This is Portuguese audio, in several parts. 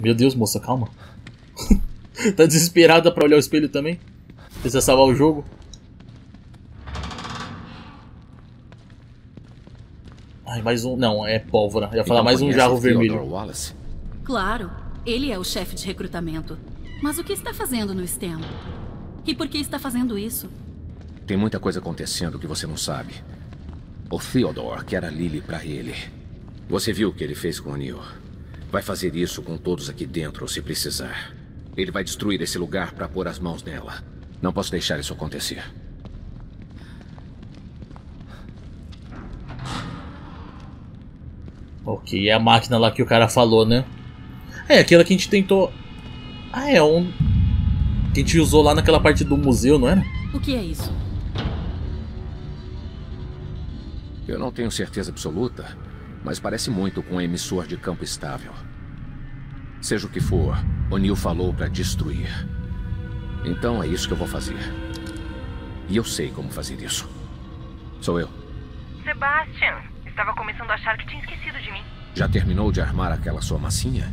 Meu Deus, moça, calma. Tá desesperada pra olhar o espelho também? Precisa salvar o jogo? Ai, mais um... Não, é pólvora. Eu ia falar então, mais um jarro vermelho. Wallace? Claro, ele é o chefe de recrutamento. Mas o que está fazendo no STEM? E por que está fazendo isso? Tem muita coisa acontecendo que você não sabe. O Theodore quer a Lily pra ele. Você viu o que ele fez com o Neil. Vai fazer isso com todos aqui dentro, se precisar. Ele vai destruir esse lugar pra pôr as mãos nela. Não posso deixar isso acontecer. Ok, é a máquina lá que o cara falou, né? É, aquela que a gente tentou... Ah, é um... Que a gente usou lá naquela parte do museu, não era? O que é isso? Eu não tenho certeza absoluta, mas parece muito com um emissor de campo estável. Seja o que for, o Neil falou pra destruir. Então é isso que eu vou fazer. E eu sei como fazer isso. Sou eu. Sebastian, estava começando a achar que tinha esquecido de mim. Já terminou de armar aquela sua massinha?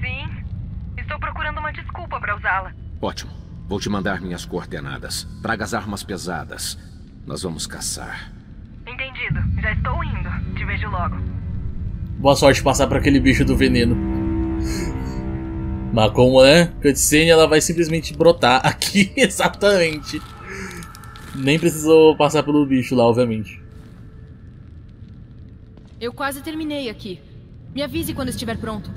Sim. Estou procurando uma desculpa pra usá-la. Ótimo. Vou te mandar minhas coordenadas. Traga as armas pesadas. Nós vamos caçar. Entendido. Já estou indo. Te vejo logo. Boa sorte passar pra aquele bicho do veneno. Mas como é cutscene, ela vai simplesmente brotar aqui, exatamente. Nem precisou passar pelo bicho lá, obviamente. Eu quase terminei aqui. Me avise quando estiver pronto.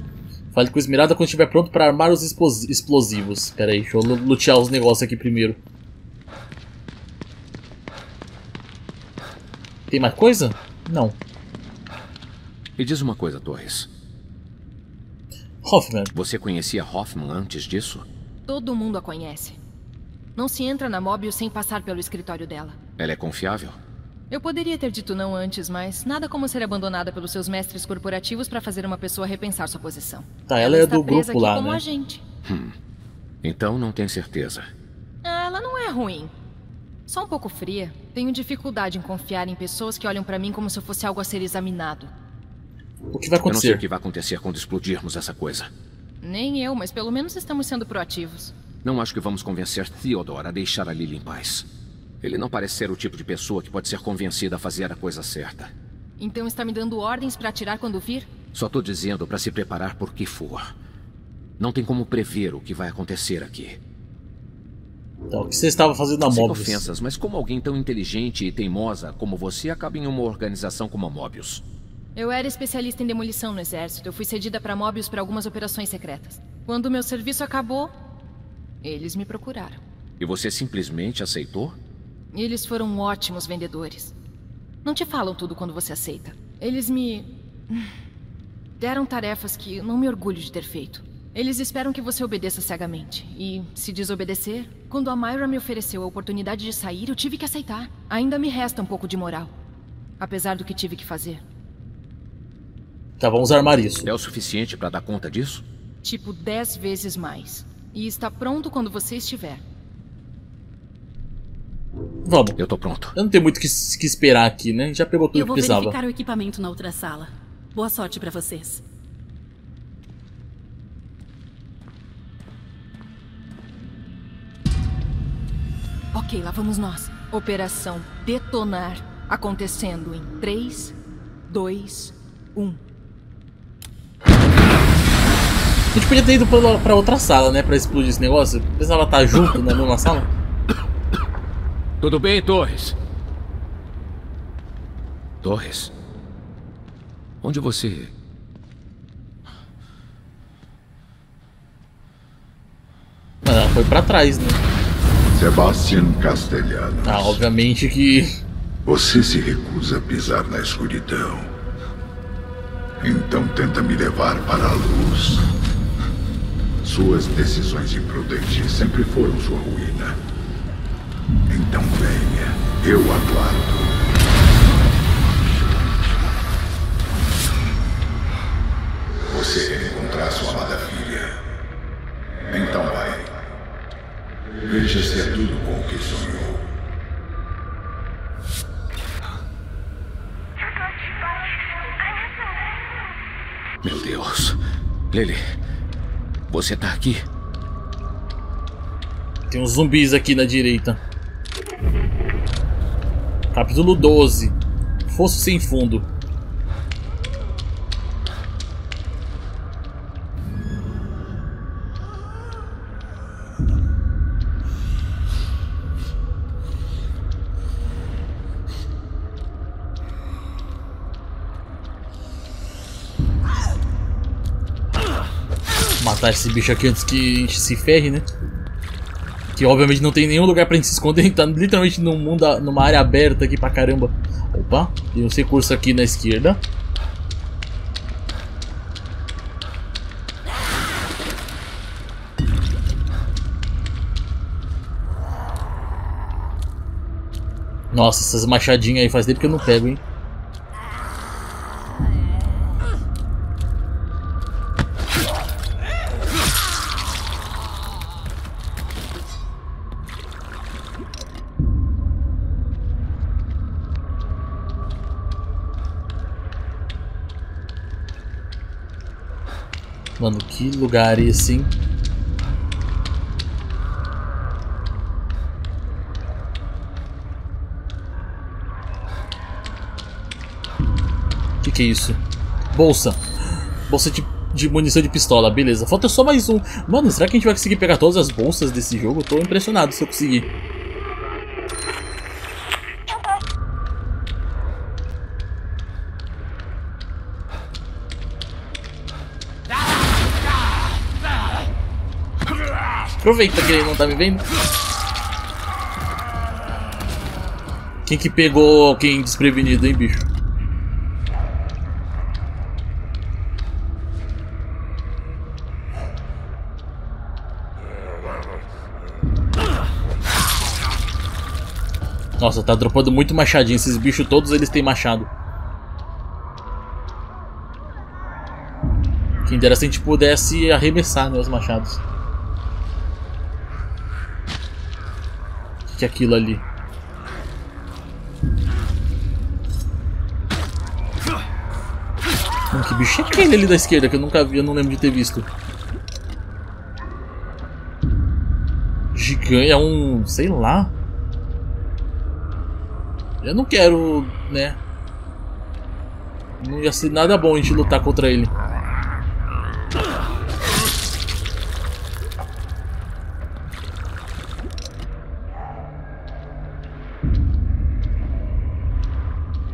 Fale com Esmeralda quando estiver pronto para armar os explosivos. Pera aí, deixa eu lutear os negócios aqui primeiro. Tem mais coisa? Não. Me diz uma coisa, Torres. Hoffman. Você conhecia Hoffman antes disso? Todo mundo a conhece. Não se entra na Mobius sem passar pelo escritório dela. Ela é confiável? Eu poderia ter dito não antes, mas nada como ser abandonada pelos seus mestres corporativos para fazer uma pessoa repensar sua posição. Tá, ela é do grupo lá, como né? Agente. Então não tem certeza. Ah, ela não é ruim. Só um pouco fria. Tenho dificuldade em confiar em pessoas que olham pra mim como se eu fosse algo a ser examinado. O que vai acontecer? Eu não sei o que vai acontecer quando explodirmos essa coisa. Nem eu, mas pelo menos estamos sendo proativos. Não acho que vamos convencer Theodore a deixar a Lily em paz. Ele não parece ser o tipo de pessoa que pode ser convencida a fazer a coisa certa. Então está me dando ordens para atirar quando vir? Só tô dizendo para se preparar por que for. Não tem como prever o que vai acontecer aqui. Então, o que você estava fazendo na Mobius? Sem ofensas, mas como alguém tão inteligente e teimosa como você acaba em uma organização como a Mobius? Eu era especialista em demolição no exército. Eu fui cedida para Mobius para algumas operações secretas. Quando o meu serviço acabou, eles me procuraram. E você simplesmente aceitou? Eles foram ótimos vendedores. Não te falam tudo quando você aceita. Eles me... deram tarefas que eu não me orgulho de ter feito. Eles esperam que você obedeça cegamente. E, se desobedecer, quando a Myra me ofereceu a oportunidade de sair, eu tive que aceitar. Ainda me resta um pouco de moral, apesar do que tive que fazer. Tá, vamos armar isso. É o suficiente pra dar conta disso? Tipo 10 vezes mais. E está pronto quando você estiver. Vamos. Eu tô pronto. Eu não tenho muito o que esperar aqui, né? Já pegou tudo que precisava. Eu vou verificar o equipamento na outra sala. Boa sorte pra vocês. Ok, lá vamos nós. Operação Detonar. Acontecendo em 3, 2, 1. A gente podia ter ido pra outra sala, né? Pra explodir esse negócio. Precisava estar junto na mesma sala. Tudo bem, Torres? Torres? Onde você... Ela foi pra trás, né? Sebastian Castellanos. Ah, obviamente que... Você se recusa a pisar na escuridão. Então tenta me levar para a luz. Suas decisões imprudentes sempre foram sua ruína. Então venha, eu aguardo. Você reencontrará sua amada filha. Então vai. Veja se é tudo com o que sonhou. Meu Deus. Lily... Você tá aqui? Tem uns zumbis aqui na direita. Capítulo 12. Fosso sem fundo. Matar esse bicho aqui antes que a gente se ferre, né? Que obviamente não tem nenhum lugar pra gente se esconder. A gente tá literalmente num mundo, numa área aberta aqui pra caramba. Opa, tem uns recursos aqui na esquerda. Nossa, essas machadinhas aí faz tempo que eu não pego, hein? Mano, que lugar é esse, hein? Que é isso? Bolsa. Bolsa de munição de pistola, beleza. Falta só mais um. Mano, será que a gente vai conseguir pegar todas as bolsas desse jogo? Eu tô impressionado se eu conseguir. Aproveita que ele não tá me vendo. Quem que pegou alguém desprevenido, hein, bicho? Nossa, tá dropando muito machadinho. Esses bichos todos, eles têm machado. Quem dera se a gente pudesse arremessar, né, os machados. Que é aquilo ali? Que bicho é aquele ali da esquerda que eu nunca vi, eu não lembro de ter visto. Gigante, é um... sei lá. Eu não quero, né? Não ia ser nada bom a gente lutar contra ele.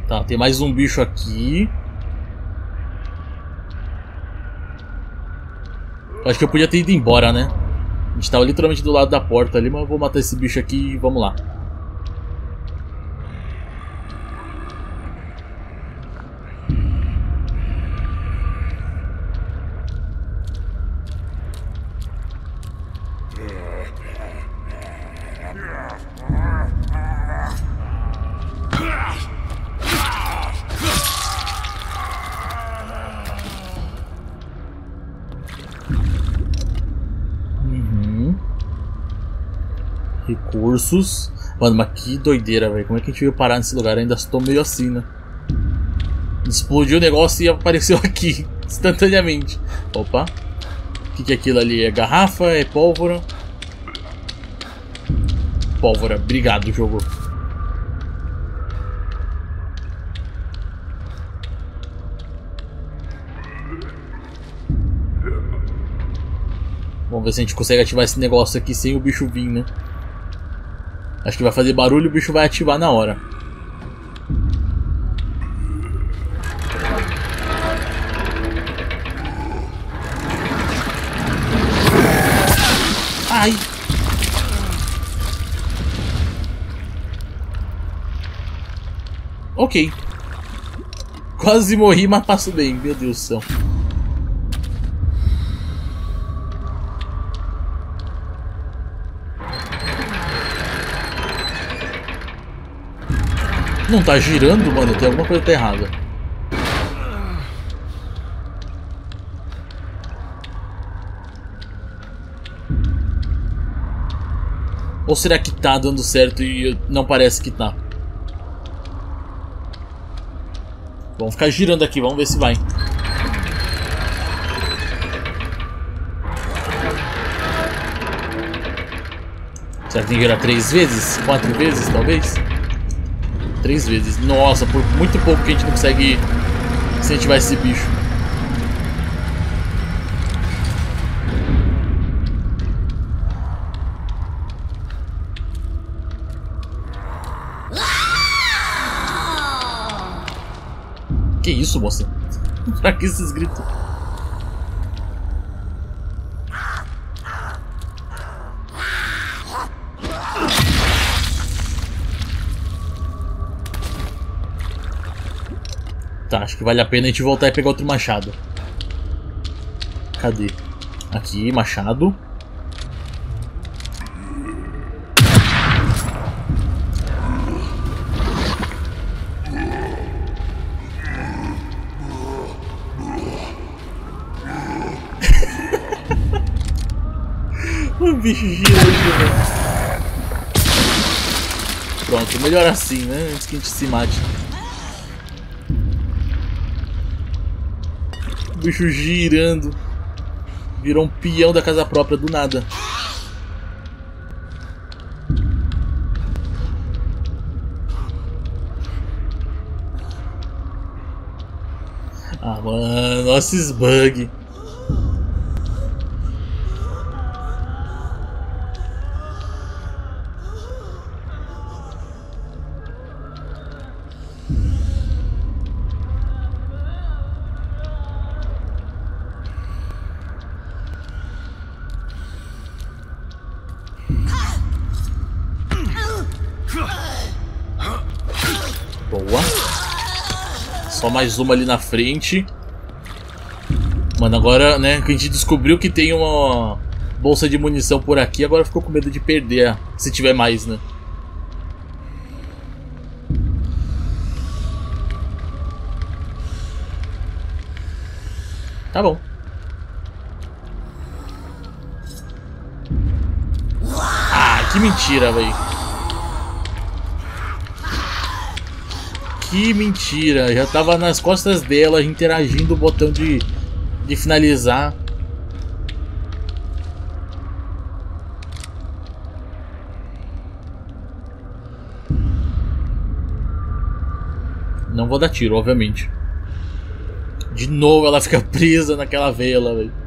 Tá, tem mais um bicho aqui. Acho que eu podia ter ido embora, né? A gente tava literalmente do lado da porta ali, mas eu vou matar esse bicho aqui e vamos lá. Recursos. Mano, mas que doideira, velho. Como é que a gente veio parar nesse lugar? Eu ainda estou meio assim, né? Explodiu o negócio e apareceu aqui instantaneamente. Opa. O que é aquilo ali? É garrafa? É pólvora? Pólvora. Obrigado, jogo. Vamos ver se a gente consegue ativar esse negócio aqui sem o bicho vir, né? Acho que vai fazer barulho e o bicho vai ativar na hora. Ai! Ok. Quase morri, mas passo bem. Meu Deus do céu. Não tá girando, mano? Tem alguma coisa que tá errada. Ou será que tá dando certo e não parece que tá? Vamos ficar girando aqui, vamos ver se vai. Será que tem que virar 3 vezes? 4 vezes, talvez? 3 vezes. Nossa, por muito pouco que a gente não consegue incentivar esse bicho. Que isso, moça? Pra que esses gritos? Tá, acho que vale a pena a gente voltar e pegar outro machado. Cadê? Aqui, machado. O bicho gira. Pronto, melhor assim, né? Antes que a gente se mate. O bicho girando. Virou um peão da casa própria do nada. Ah, mano, nossa, esses bugs. Só mais uma ali na frente. Mano, agora, né, que a gente descobriu que tem uma bolsa de munição por aqui. Agora ficou com medo de perder, se tiver mais, né? Tá bom. Ah, que mentira, velho. Que mentira, já tava nas costas dela, interagindo o botão de finalizar. Não vou dar tiro, obviamente. De novo ela fica presa naquela vela, velho.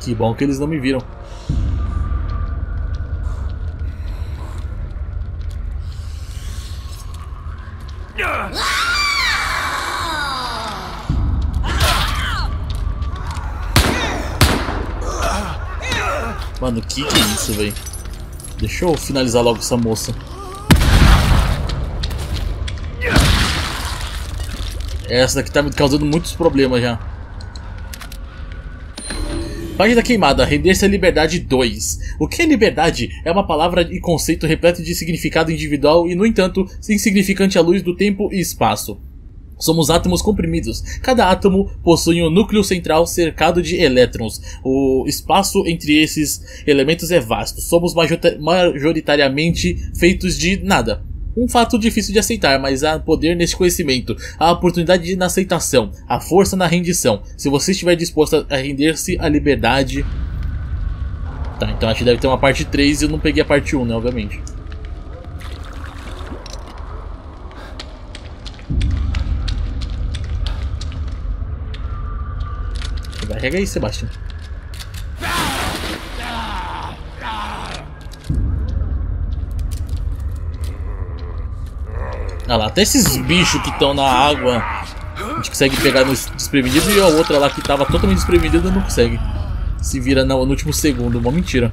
Que bom que eles não me viram. Mano, que é isso, velho? Deixa eu finalizar logo essa moça. Essa daqui tá me causando muitos problemas já. Página queimada, render-se à liberdade 2. O que é liberdade? É uma palavra e conceito repleto de significado individual e, no entanto, insignificante à luz do tempo e espaço. Somos átomos comprimidos. Cada átomo possui um núcleo central cercado de elétrons. O espaço entre esses elementos é vasto. Somos majoritariamente feitos de nada. Um fato difícil de aceitar, mas há poder nesse conhecimento, há oportunidade na aceitação, há força na rendição. Se você estiver disposto a render-se à liberdade... Tá, então a gente deve ter uma parte 3 e eu não peguei a parte 1, né, obviamente. Vai regar aí, Sebastian. Ah lá, até esses bichos que estão na água a gente consegue pegar no desprevenido. E a outra lá que estava totalmente desprevenida não consegue. Se vira no último segundo, uma mentira.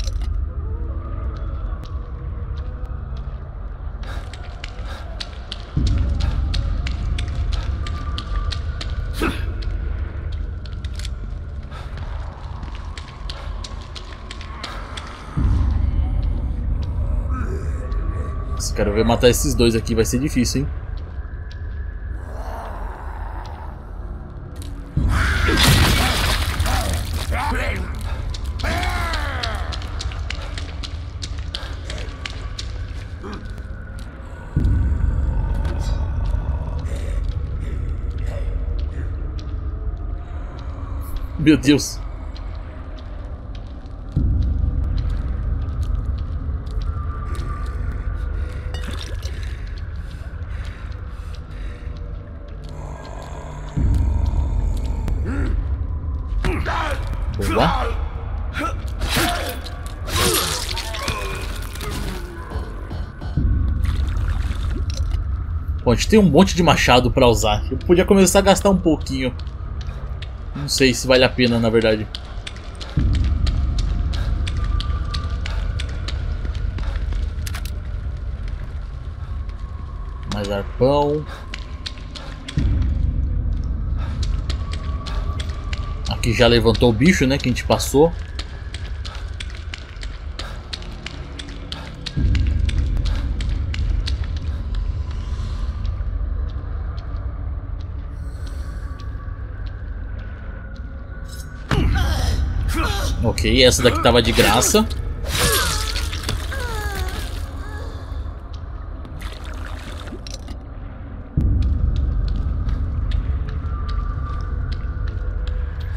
Quero ver matar esses dois aqui, vai ser difícil, hein? Meu Deus. Boa. Bom, a gente tem um monte de machado pra usar. Eu podia começar a gastar um pouquinho. Não sei se vale a pena, na verdade. Mais arpão. Aqui já levantou o bicho, né? Que a gente passou. Ok, essa daqui tava de graça.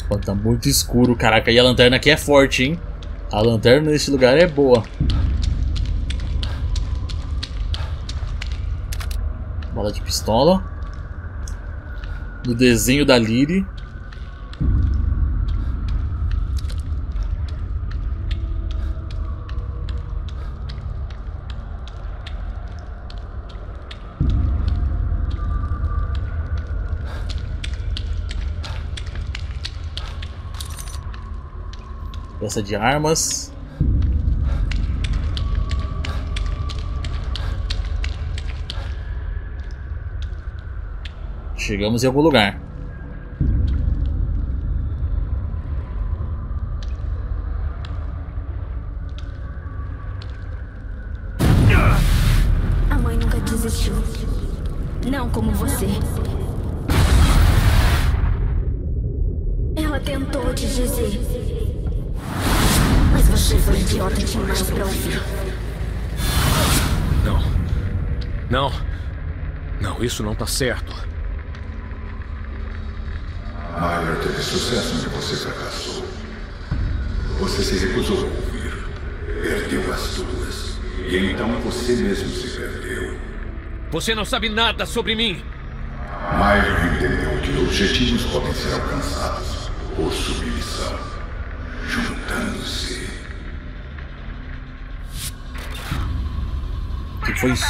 Pô, tá muito escuro, caraca. E a lanterna aqui é forte, hein? A lanterna nesse lugar é boa. Bola de pistola. Do desenho da Lily. Peça de armas. Chegamos em algum lugar. A mãe nunca desistiu. Não como você. Ela tentou te dizer. Você foi idiota demais pra ouvir. Não. Não. Não, isso não tá certo. Myler teve sucesso onde você fracassou. Você se recusou a ouvir. Perdeu as suas. E então você mesmo se perdeu. Você não sabe nada sobre mim. Myler entendeu que objetivos podem ser alcançados por submissão. Juntando-se. O que foi isso?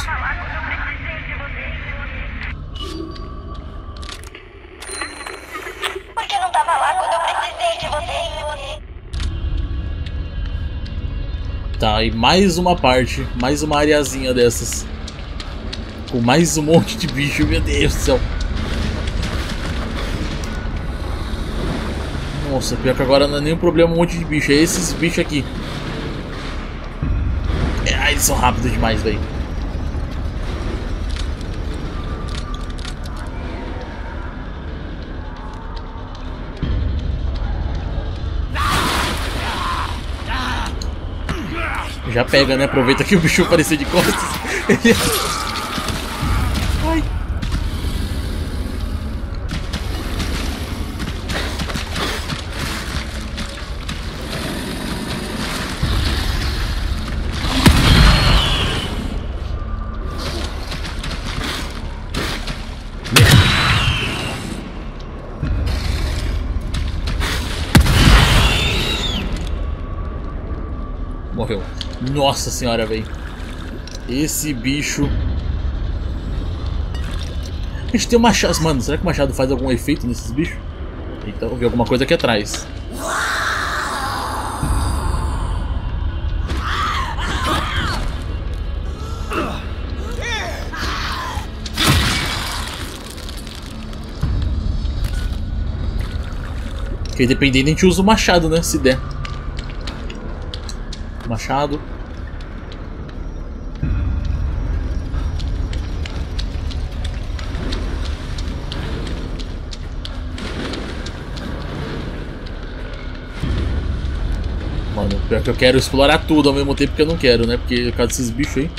Por que não estava lá quando eu precisei de você? Tá, e mais uma parte, mais uma areazinha dessas. Com mais um monte de bicho, meu Deus do céu. Nossa, pior que agora não é nenhum problema um monte de bicho, é esses bichos aqui. É, eles são rápidos demais, velho. Já pega, né? Aproveita que o bicho apareceu de costas. Ai. Morreu. Nossa senhora, velho. Esse bicho. A gente tem um machado. Mano, será que o machado faz algum efeito nesses bichos? Então, vi alguma coisa aqui atrás. Porque dependendo, a gente usa o machado, né? Se der. Machado. Mano, pior que eu quero explorar tudo ao mesmo tempo que eu não quero, né? Porque por causa desses bichos aí.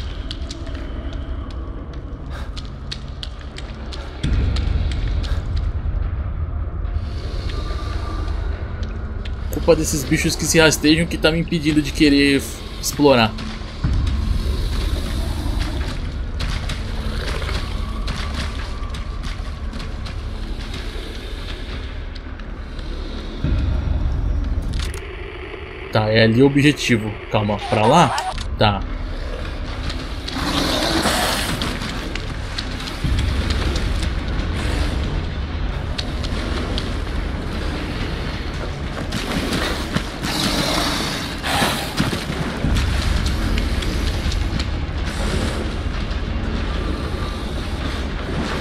culpa desses bichos que se rastejam que tá me impedindo de querer explorar. Tá, é ali o objetivo. Calma, pra lá? Tá.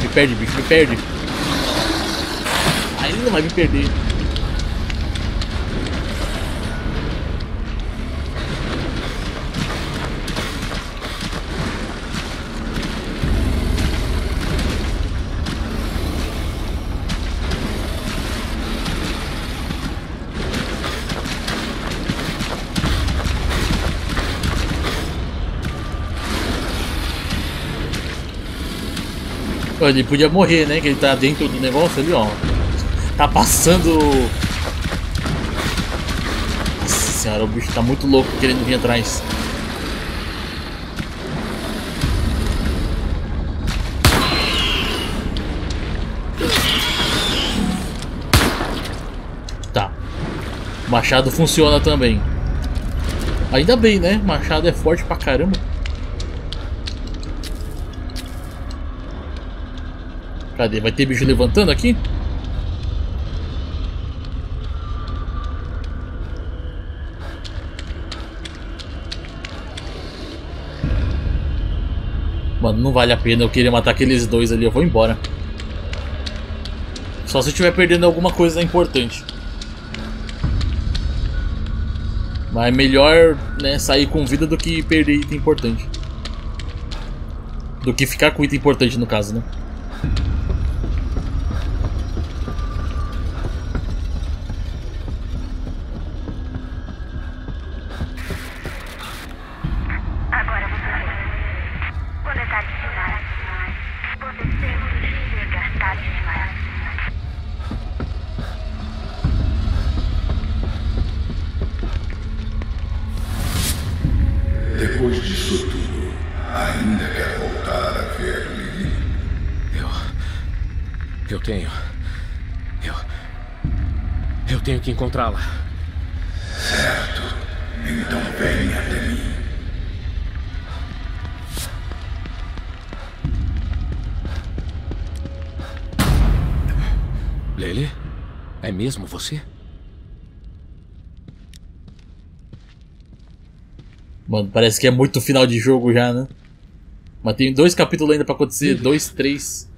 Me perde, bicho, me perde. Aí ele não vai me perder. Ele podia morrer, né? Que ele tá dentro do negócio ali, ó. Tá passando. Nossa senhora, o bicho tá muito louco querendo vir atrás. Tá. O machado funciona também. Ainda bem, né? O machado é forte pra caramba. Cadê? Vai ter bicho levantando aqui? Mano, não vale a pena eu querer matar aqueles dois ali. Eu vou embora. Só se eu estiver perdendo alguma coisa importante. Mas é melhor, né, sair com vida do que perder item importante. Do que ficar com item importante, no caso, né? Encontrá-la. Certo. Então venha até mim. Lily? É mesmo você? Mano, parece que é muito final de jogo já, né? Mas tem 2 capítulos ainda pra acontecer. Lily. 2, 3...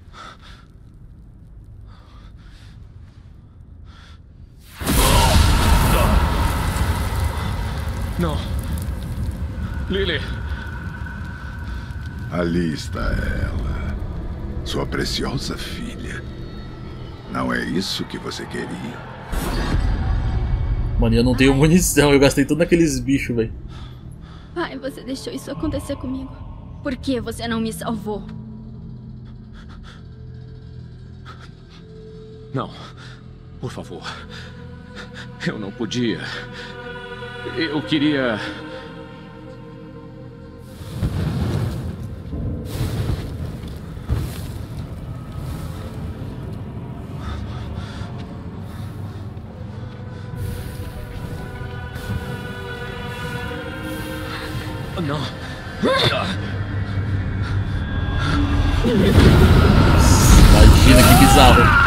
Não. Lily. Ali está ela. Sua preciosa filha. Não é isso que você queria? Mano, eu não tenho munição. Eu gastei tudo naqueles bichos, velho. Pai, você deixou isso acontecer comigo. Por que você não me salvou? Não. Por favor. Eu não podia... Eu queria... Não. Imagina que bizarro.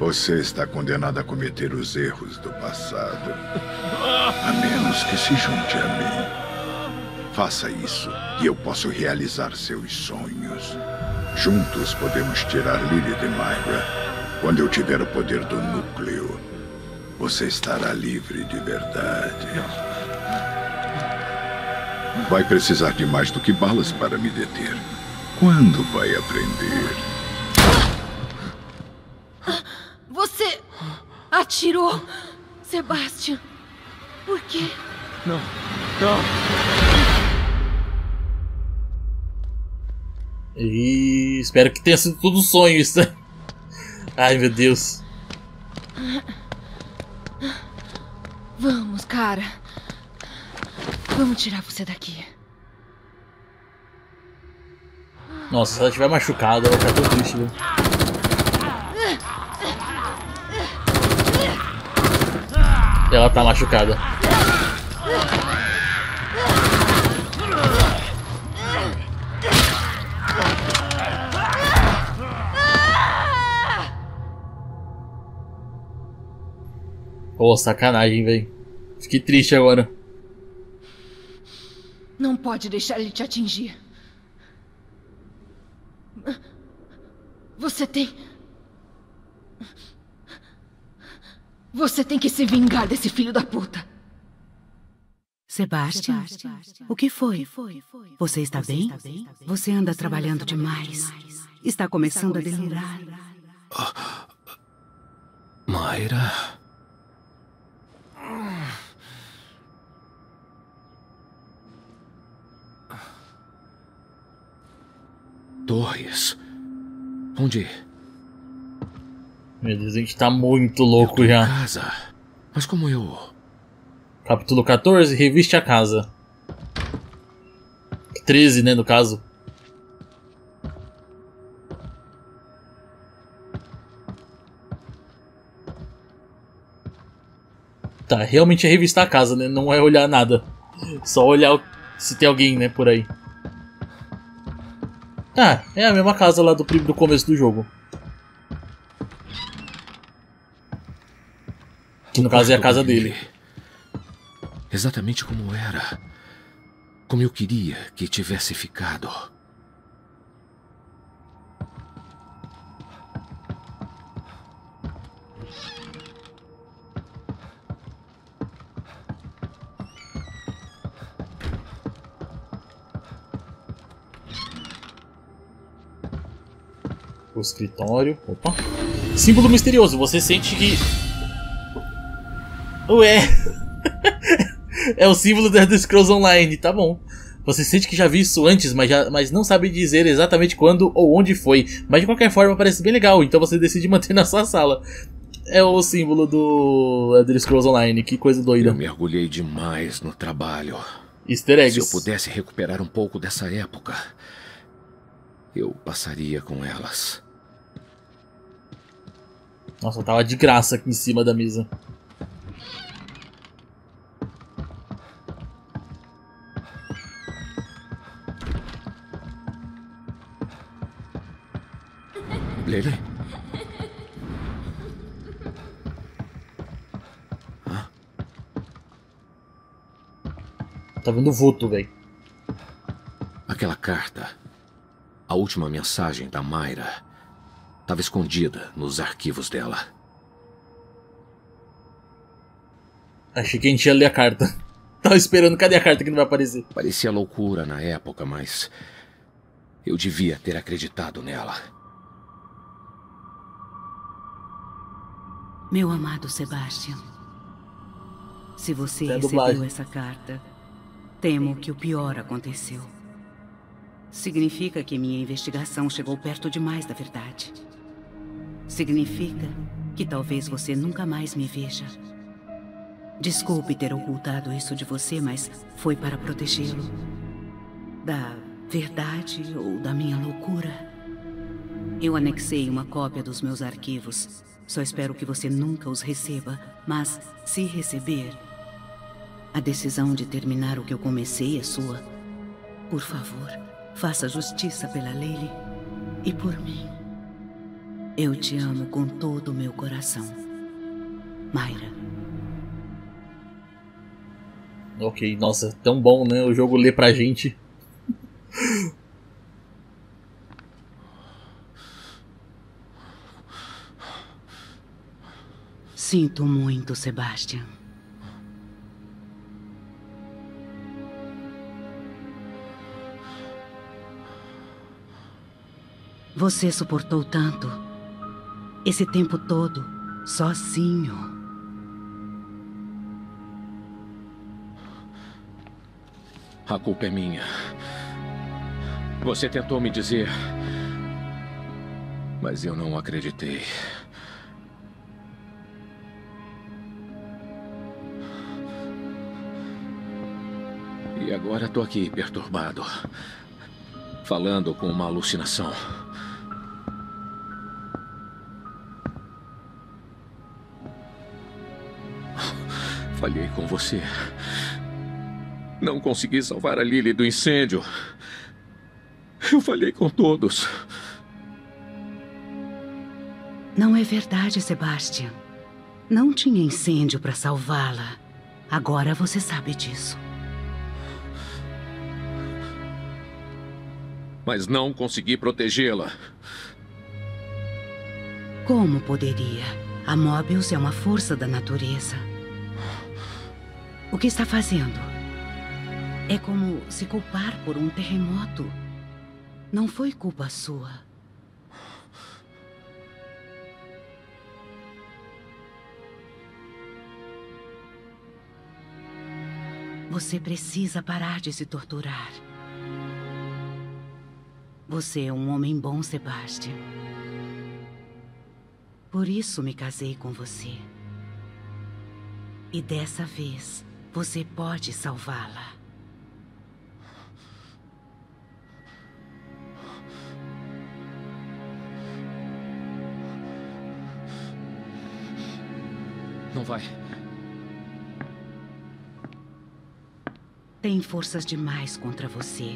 Você está condenado a cometer os erros do passado. A menos que se junte a mim. Faça isso e eu posso realizar seus sonhos. Juntos podemos tirar Lily de Myra. Quando eu tiver o poder do núcleo, você estará livre de verdade. Vai precisar de mais do que balas para me deter. Quando vai aprender? Atirou, Sebastian. Por quê? Não, não. E espero que tenha sido tudo um sonho isso. Ai, meu Deus. Vamos, cara. Vamos tirar você daqui. Nossa, se ela estiver machucada, ela vai ficar tão triste, viu? Ela tá machucada. Pô, sacanagem, velho. Fiquei triste agora. Não pode deixar ele te atingir. Você tem que se vingar desse filho da puta. Sebastian, o que foi? Você está bem? Você anda trabalhando demais. Está começando a delirar. Myra... Torres... Onde? Meu Deus, a gente tá muito louco já. Casa. Mas como eu... Capítulo 14, reviste a casa. 13, né, no caso. Tá, realmente é revistar a casa, né? Não é olhar nada. Só olhar se tem alguém, né, por aí. Ah, é a mesma casa lá do começo do jogo. Que no caso é a casa dele. Exatamente como era. Como eu queria que tivesse ficado. O escritório. Opa. Símbolo misterioso. Você sente que... Ué. É o símbolo do Elder Scrolls Online. Tá bom. Você sente que já viu isso antes, mas não sabe dizer exatamente quando ou onde foi. Mas de qualquer forma parece bem legal. Então você decide manter na sua sala. É o símbolo do Elder Scrolls Online. Que coisa doida. Eu mergulhei demais no trabalho. Easter eggs. Se eu pudesse recuperar um pouco dessa época, eu passaria com elas. Nossa, eu tava de graça aqui em cima da mesa. Lily? Hã? Tá vendo o vulto, velho. Aquela carta, a última mensagem da Myra, estava escondida nos arquivos dela. Achei que a gente ia ler a carta. Tava esperando, cadê a carta que não vai aparecer? Parecia loucura na época, mas eu devia ter acreditado nela. Meu amado Sebastian, se você recebeu essa carta, temo que o pior aconteceu. Significa que minha investigação chegou perto demais da verdade. Significa que talvez você nunca mais me veja. Desculpe ter ocultado isso de você, mas foi para protegê-lo. Da verdade ou da minha loucura. Eu anexei uma cópia dos meus arquivos. Só espero que você nunca os receba, mas se receber, a decisão de terminar o que eu comecei é sua. Por favor, faça justiça pela Lily e por mim. Eu te amo com todo o meu coração. Myra. Ok, nossa, tão bom, né? O jogo lê pra gente. Sinto muito, Sebastian. Você suportou tanto, esse tempo todo, sozinho. A culpa é minha. Você tentou me dizer, mas eu não acreditei. E agora tô aqui, perturbado, falando com uma alucinação. Falhei com você. Não consegui salvar a Lily do incêndio. Eu falhei com todos. Não é verdade, Sebastian. Não tinha incêndio para salvá-la. Agora você sabe disso. Mas não consegui protegê-la. Como poderia? A Mobius é uma força da natureza. O que está fazendo? É como se culpar por um terremoto. Não foi culpa sua. Você precisa parar de se torturar. Você é um homem bom, Sebastian. Por isso me casei com você. E dessa vez, você pode salvá-la. Não vai. Tem forças demais contra você.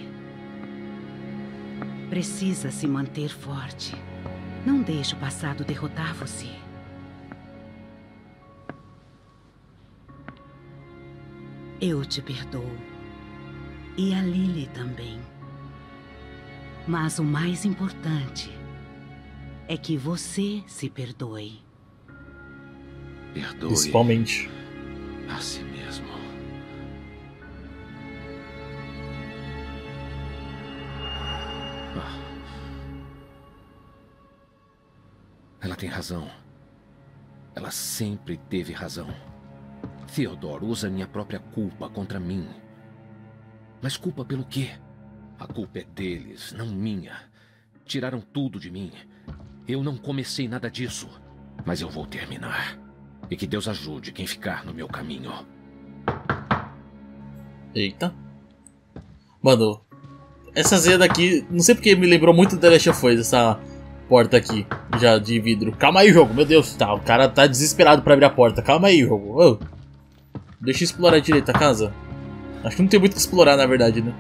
Precisa se manter forte. Não deixe o passado derrotar você. Eu te perdoo. E a Lily também. Mas o mais importante é que você se perdoe. Perdoe. Principalmente a si mesmo. Ela tem razão. Ela sempre teve razão. Theodore usa minha própria culpa contra mim. Mas culpa pelo quê? A culpa é deles, não minha. Tiraram tudo de mim. Eu não comecei nada disso. Mas eu vou terminar. E que Deus ajude quem ficar no meu caminho. Eita. Mano, essa zia daqui, não sei porque me lembrou muito do The Last of Us, essa porta aqui, já de vidro. Calma aí, jogo, meu Deus, tá, o cara tá desesperado pra abrir a porta. Calma aí, jogo. Oh. Deixa eu explorar direito a casa. Acho que não tem muito o que explorar, na verdade, né?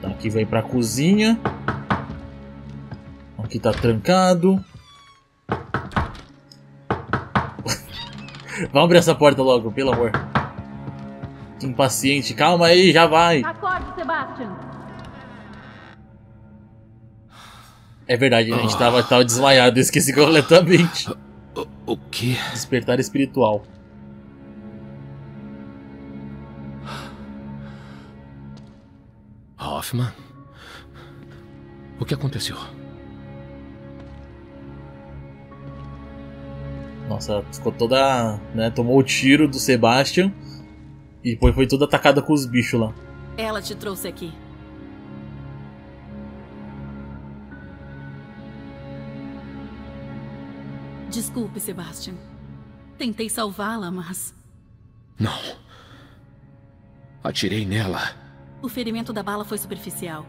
Tá, aqui vem pra cozinha. Aqui tá trancado. Vamos abrir essa porta logo, pelo amor. Que impaciente. Calma aí, já vai. Acorde, Sebastian. É verdade, a gente tava desmaiado. Eu esqueci completamente. O quê? Despertar espiritual. Hoffman? O que aconteceu? Nossa, ficou toda, né, tomou o tiro do Sebastian e depois foi toda atacada com os bichos lá. Ela te trouxe aqui. Desculpe, Sebastian. Tentei salvá-la, mas... Não. Atirei nela. O ferimento da bala foi superficial.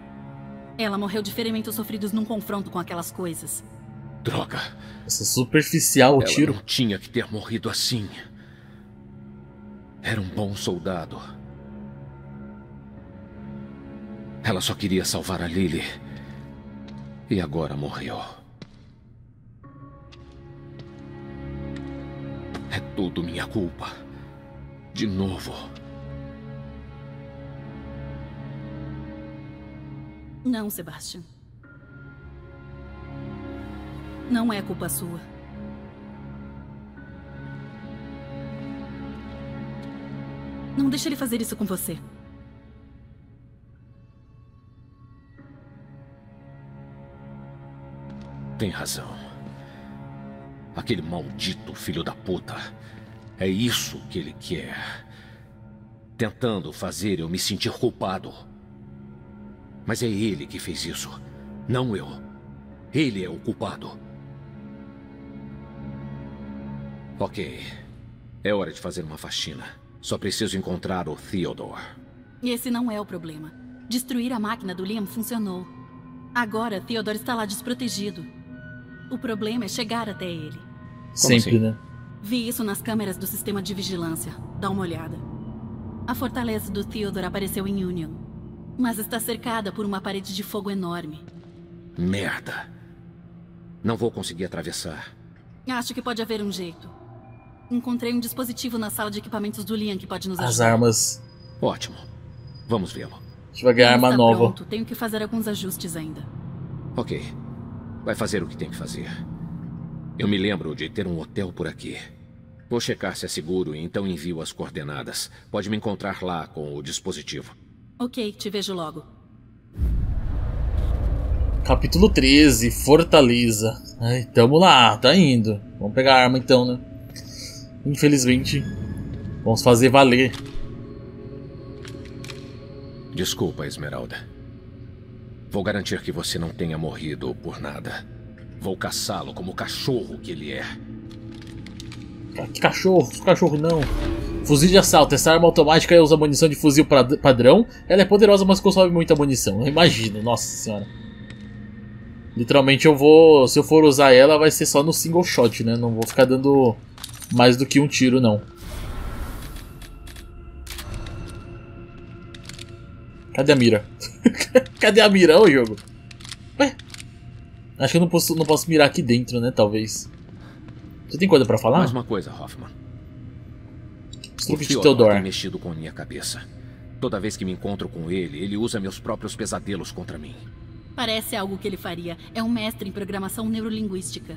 Ela morreu de ferimentos sofridos num confronto com aquelas coisas. Droga. Essa superficial, o tiro. Ela não tinha que ter morrido assim. Era um bom soldado. Ela só queria salvar a Lily. E agora morreu. É tudo minha culpa. De novo. Não, Sebastian. Não é culpa sua. Não deixe ele fazer isso com você. Tem razão. Aquele maldito filho da puta. É isso que ele quer. tentando fazer eu me sentir culpado. Mas é ele que fez isso, não eu. Ele é o culpado. Ok. É hora de fazer uma faxina. Só preciso encontrar o Theodore. Esse não é o problema. Destruir a máquina do Liam funcionou. Agora Theodore está lá desprotegido. O problema é chegar até ele. Sempre, né? Vi isso nas câmeras do sistema de vigilância. Dá uma olhada. A fortaleza do Theodore apareceu em Union, mas está cercada por uma parede de fogo enorme. Merda. Não vou conseguir atravessar. Acho que pode haver um jeito. Encontrei um dispositivo na sala de equipamentos do Liam que pode nos ajudar. As armas. Ótimo. Vamos vê-lo. A gente vai ganhar arma nova. Pronto. Tenho que fazer alguns ajustes ainda. Ok. Vai fazer o que tem que fazer. Eu me lembro de ter um hotel por aqui. Vou checar se é seguro e então envio as coordenadas. Pode me encontrar lá com o dispositivo. Ok, te vejo logo. Capítulo 13, Fortaleza. Ai, tamo lá, tá indo. Vamos pegar a arma então, né? Infelizmente, vamos fazer valer. Desculpa, Esmeralda. Vou garantir que você não tenha morrido por nada. Vou caçá-lo como o cachorro que ele é. Que cachorro? Cachorro não. Fuzil de assalto. Essa arma automática usa munição de fuzil padrão. Ela é poderosa, mas consome muita munição. Imagina, nossa senhora. Literalmente eu vou... Se eu for usar ela, vai ser só no single shot, né? Não vou ficar dando mais do que um tiro, não. Cadê a mira? Cadê a mira, ô jogo? Ué? Acho que eu não posso mirar aqui dentro, né? Talvez. Você tem coisa pra falar? Mais uma coisa, Hoffman. O Theodore tem mexido com minha cabeça. Toda vez que me encontro com ele, ele usa meus próprios pesadelos contra mim. Parece algo que ele faria. É um mestre em programação neurolinguística.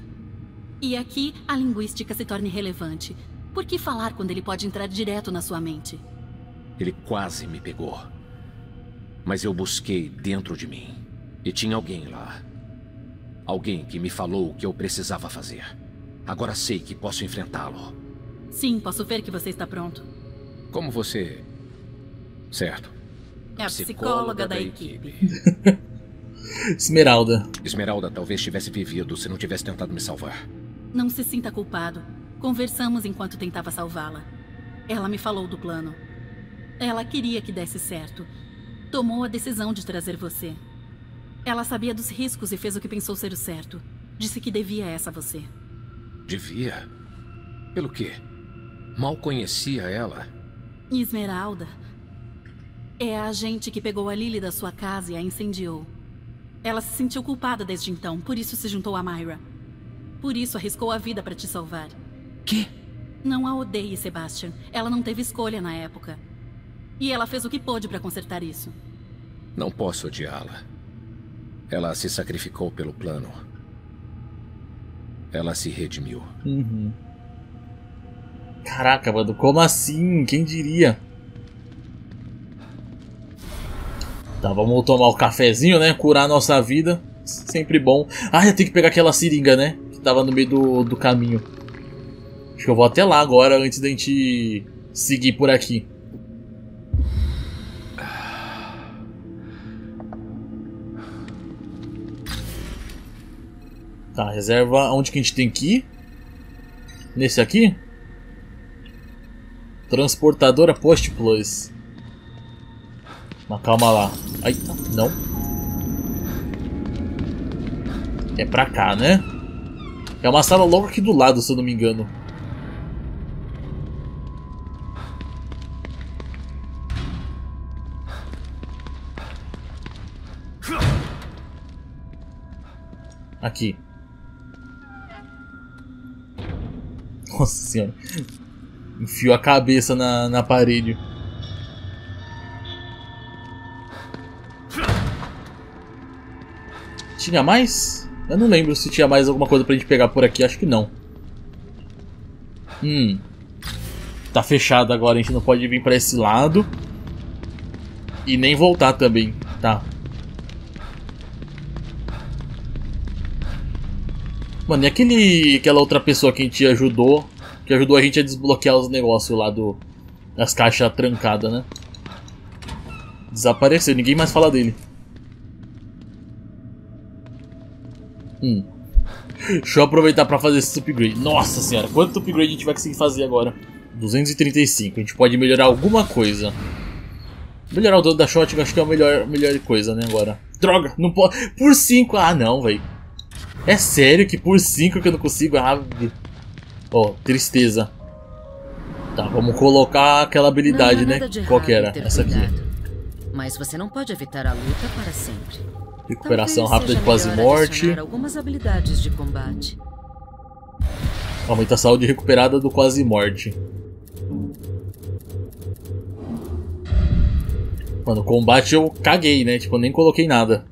E aqui, a linguística se torna irrelevante. Por que falar quando ele pode entrar direto na sua mente? Ele quase me pegou. Mas eu busquei dentro de mim. E tinha alguém lá. Alguém que me falou o que eu precisava fazer. Agora sei que posso enfrentá-lo. Sim, posso ver que você está pronto. Como você... Certo. É a psicóloga da equipe. Esmeralda talvez tivesse vivido se não tivesse tentado me salvar. Não se sinta culpado. Conversamos enquanto tentava salvá-la. Ela me falou do plano. Ela queria que desse certo. Tomou a decisão de trazer você. Ela sabia dos riscos e fez o que pensou ser o certo. Disse que devia essa a você. Devia? Pelo quê? Mal conhecia ela. Esmeralda é a agente que pegou a Lily da sua casa e a incendiou. Ela se sentiu culpada desde então, por isso se juntou a Myra. Por isso arriscou a vida para te salvar. Quê? Não a odeie, Sebastian. Ela não teve escolha na época. E ela fez o que pôde para consertar isso. Não posso odiá-la. Ela se sacrificou pelo plano. Ela se redimiu. Uhum. Caraca, mano, como assim? Quem diria? Tá, vamos tomar o cafezinho, né? Curar a nossa vida. Sempre bom. Ah, eu tenho que pegar aquela seringa, né? Que tava no meio do caminho. Acho que eu vou até lá agora, antes da gente seguir por aqui. Tá, reserva onde que a gente tem que ir? Nesse aqui? Transportadora Postplus. Mas calma lá. Ai, não. É pra cá, né? É uma sala logo aqui do lado, se eu não me engano. Aqui. Nossa senhora. Enfiou a cabeça na parede. Tinha mais? Eu não lembro se tinha mais alguma coisa pra gente pegar por aqui. Acho que não. Tá fechado agora. A gente não pode vir pra esse lado. E nem voltar também. Tá. Mano, e aquela outra pessoa que a gente ajudou? Que ajudou a gente a desbloquear os negócios lá do... As caixas trancadas, né? Desapareceu, ninguém mais fala dele. Deixa eu aproveitar pra fazer esse upgrade. Nossa senhora, quanto upgrade a gente vai conseguir fazer agora? 235, a gente pode melhorar alguma coisa. Melhorar o dano da shotgun acho que é a melhor coisa, né, agora. Droga, não pode... Por 5, ah não, velho. É sério que por 5 que eu não consigo? Ah, ó, tristeza. Tá, vamos colocar aquela habilidade, não, né? Qual que era? Essa aqui. Mas você não pode evitar a luta para sempre. Recuperação rápida de quase morte. Algumas habilidades de combate. Aumenta a saúde recuperada do quase morte. Mano, combate eu caguei, né? Tipo, eu nem coloquei nada.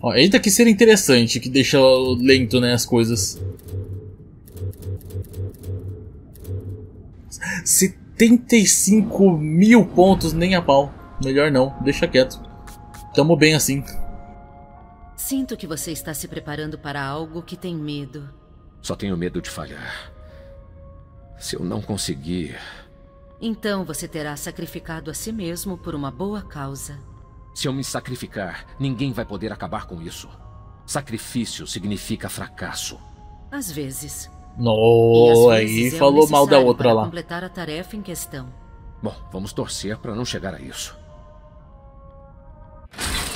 Ó, eita que seria interessante, que deixa lento, né, as coisas. 75 mil pontos, nem a pau. Melhor não, deixa quieto. Tamo bem assim. Sinto que você está se preparando para algo que tem medo. Só tenho medo de falhar. Se eu não conseguir... Então você terá sacrificado a si mesmo por uma boa causa. Se eu me sacrificar, ninguém vai poder acabar com isso. Sacrifício significa fracasso. Às vezes. Não, aí falou mal da outra lá. Completar a tarefa em questão. Bom, vamos torcer para não chegar a isso.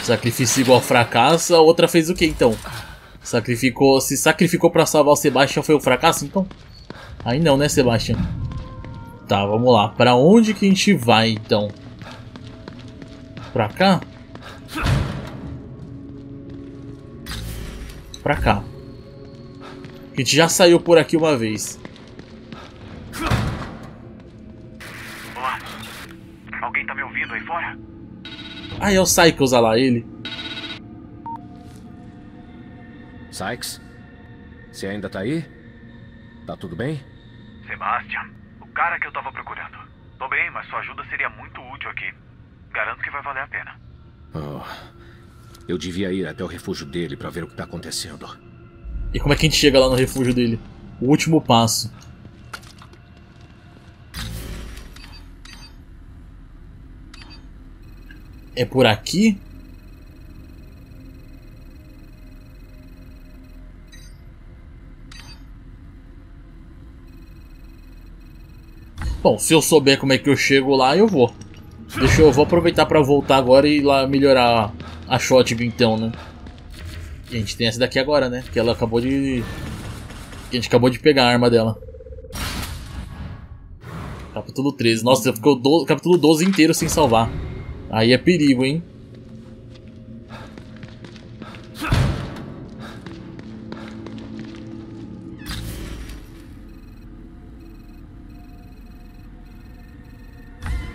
Sacrifício igual fracasso, a outra fez o que então? Se sacrificou para salvar o Sebastian foi um fracasso então? Aí não, né, Sebastian? Tá, vamos lá. Para onde que a gente vai então? Pra cá? Pra cá. A gente já saiu por aqui uma vez. Olá. Alguém tá me ouvindo aí fora? Ah, é o Sykes, olha lá, ele. Sykes? Você ainda tá aí? Tá tudo bem? Sebastian, o cara que eu tava procurando. Tô bem, mas sua ajuda seria muito útil aqui. Garanto que vai valer a pena. Oh, eu devia ir até o refúgio dele pra ver o que tá acontecendo. E como é que a gente chega lá no refúgio dele? O último passo. É por aqui? Bom, se eu souber como é que eu chego lá, eu vou. Deixa eu aproveitar pra voltar agora e ir lá melhorar a shotgun então, né? E a gente tem essa daqui agora, né? Que ela acabou de... A gente acabou de pegar a arma dela. Capítulo 13. Nossa, ficou o capítulo 12 inteiro sem salvar. Aí é perigo, hein?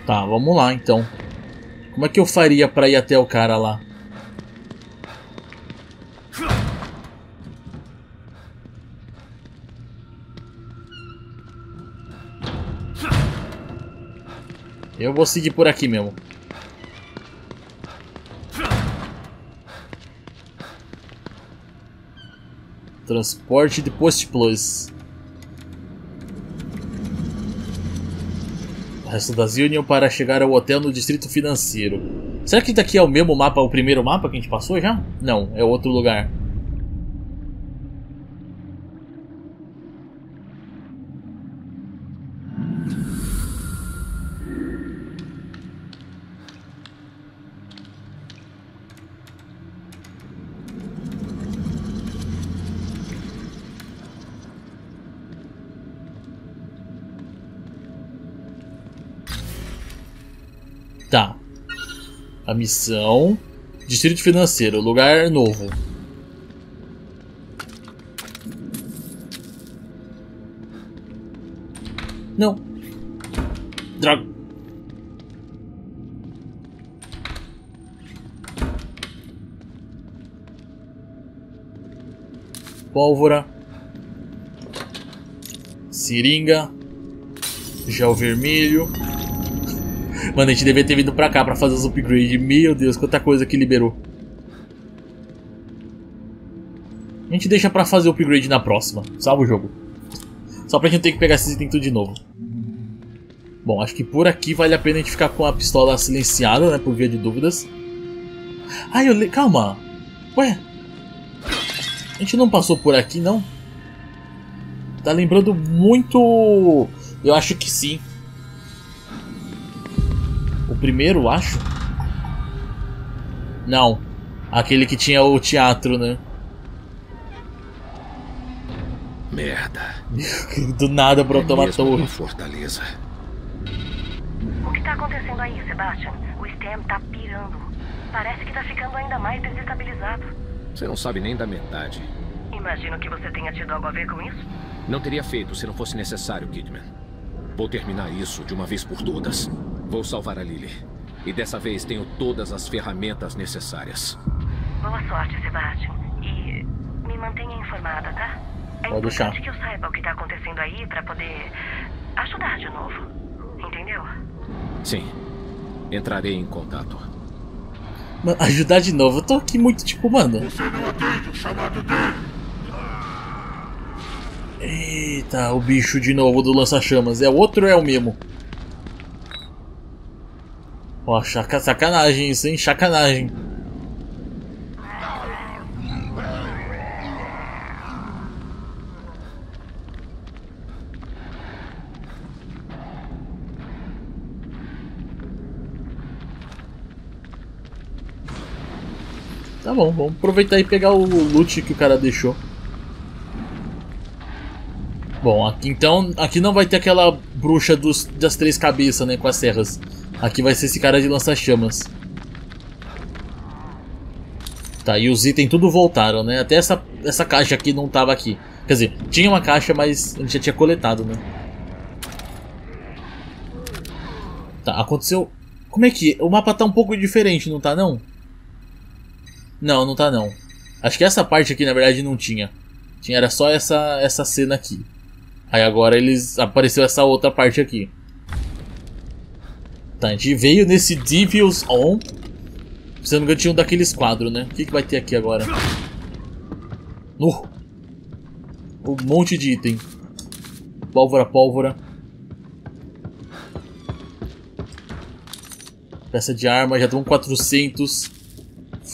Tá, vamos lá então. Como é que eu faria pra ir até o cara lá? Eu vou seguir por aqui mesmo. Transporte de Postplus. Resto das Union para chegar ao hotel no Distrito Financeiro. Será que daqui é o mesmo mapa, o primeiro mapa que a gente passou já? Não, é outro lugar. Tá. A missão. Distrito Financeiro. Lugar novo. Não. Droga. Pólvora. Seringa. Gel vermelho. Mano, a gente devia ter vindo pra cá pra fazer os upgrades. Meu Deus, quanta coisa que liberou. A gente deixa pra fazer o upgrade na próxima. Salva o jogo. Só pra gente não ter que pegar esses itens tudo de novo. Bom, acho que por aqui vale a pena a gente ficar com a pistola silenciada, né? Por via de dúvidas. Ai, eu li... Calma. Ué? A gente não passou por aqui, não? Tá lembrando muito... Eu acho que sim. O primeiro, acho? Não. Aquele que tinha o teatro, né? Merda. Do nada brotou uma torre. Fortaleza. O que tá acontecendo aí, Sebastian? O STEM tá pirando. Parece que tá ficando ainda mais desestabilizado. Você não sabe nem da metade. Imagino que você tenha tido algo a ver com isso? Não teria feito se não fosse necessário, Kidman. Vou terminar isso de uma vez por todas. Vou salvar a Lily. E dessa vez tenho todas as ferramentas necessárias. Boa sorte, Sebastian. E me mantenha informada, tá? É importante que eu saiba o que tá acontecendo aí pra poder ajudar de novo. Entendeu? Sim. Entrarei em contato. Mano, ajudar de novo? Eu tô aqui muito tipo, mano. Você não atende o chamado dele. Eita, o bicho de novo do lança-chamas. É o outro ou é o mesmo? Ó, sacanagem isso, hein? Sacanagem. Tá bom, vamos aproveitar e pegar o loot que o cara deixou. Bom, aqui, então, aqui não vai ter aquela bruxa das três cabeças, né, com as serras. Aqui vai ser esse cara de lança-chamas. Tá, e os itens tudo voltaram, né? Até essa caixa aqui não tava aqui. Quer dizer, tinha uma caixa, mas a gente já tinha coletado, né? Tá, aconteceu... Como é que... O mapa tá um pouco diferente, não tá não? Não, não tá não. Acho que essa parte aqui, na verdade, não tinha. Tinha, era só essa cena aqui. Aí agora apareceu essa outra parte aqui. Tá, a gente veio nesse Devil's On. Se não me engano, tinha um daqueles quadros, né? O que vai ter aqui agora? Um monte de item. Pólvora. Peça de arma, já estão 400.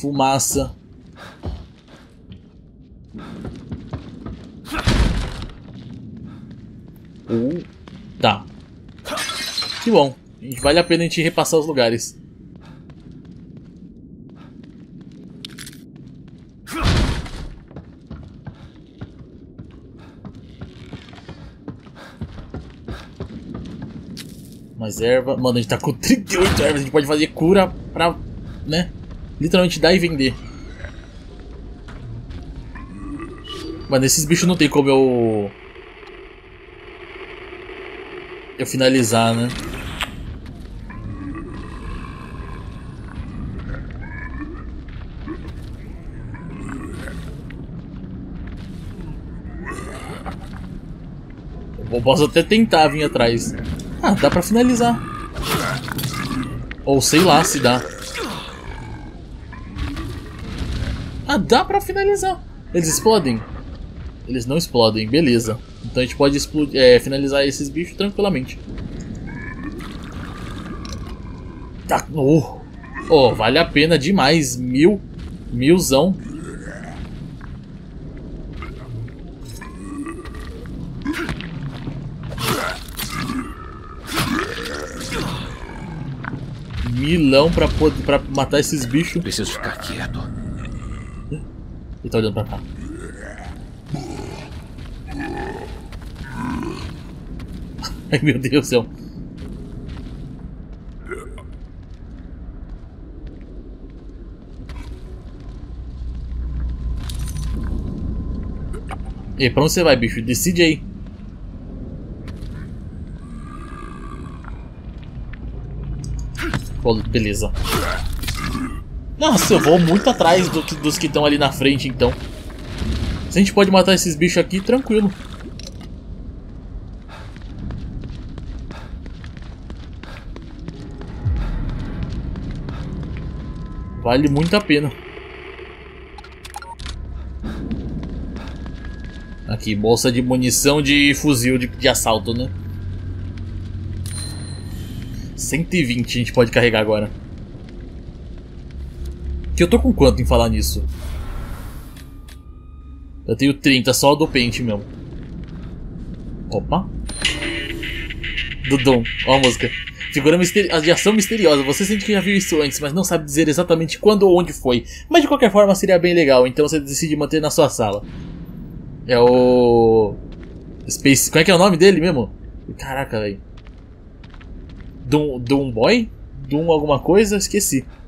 Fumaça. Tá. Que bom. Vale a pena a gente repassar os lugares. Mais erva. Mano, a gente tá com 38 ervas. A gente pode fazer cura pra, né? Literalmente dar e vender. Mano, esses bichos não tem como eu finalizar, né? Eu posso até tentar vir atrás. Ah, dá pra finalizar. Ou sei lá se dá. Ah, dá pra finalizar. Eles explodem? Eles não explodem, beleza. Então a gente pode finalizar esses bichos tranquilamente. Tá. Oh, vale a pena demais. Milzão. Milão pra matar esses bichos. Preciso ficar quieto. Ele tá olhando pra cá. Ai, meu Deus do céu. E pra onde você vai, bicho? Decide aí. Beleza. Nossa, eu vou muito atrás dos que estão ali na frente, então. A gente pode matar esses bichos aqui, tranquilo. Vale muito a pena. aqui. Bolsa de munição de fuzil de assalto, né? 120 a gente pode carregar agora. Que eu tô com quanto em falar nisso? Eu tenho 30, só do pente mesmo. Opa. Dudum, ó a música. Figura de ação misteriosa. Você sente que já viu isso antes, mas não sabe dizer exatamente quando ou onde foi. Mas de qualquer forma seria bem legal, então você decide manter na sua sala. É o... Space... Como é que é o nome dele mesmo? Caraca, velho. Doom Boy? Doom alguma coisa? Esqueci.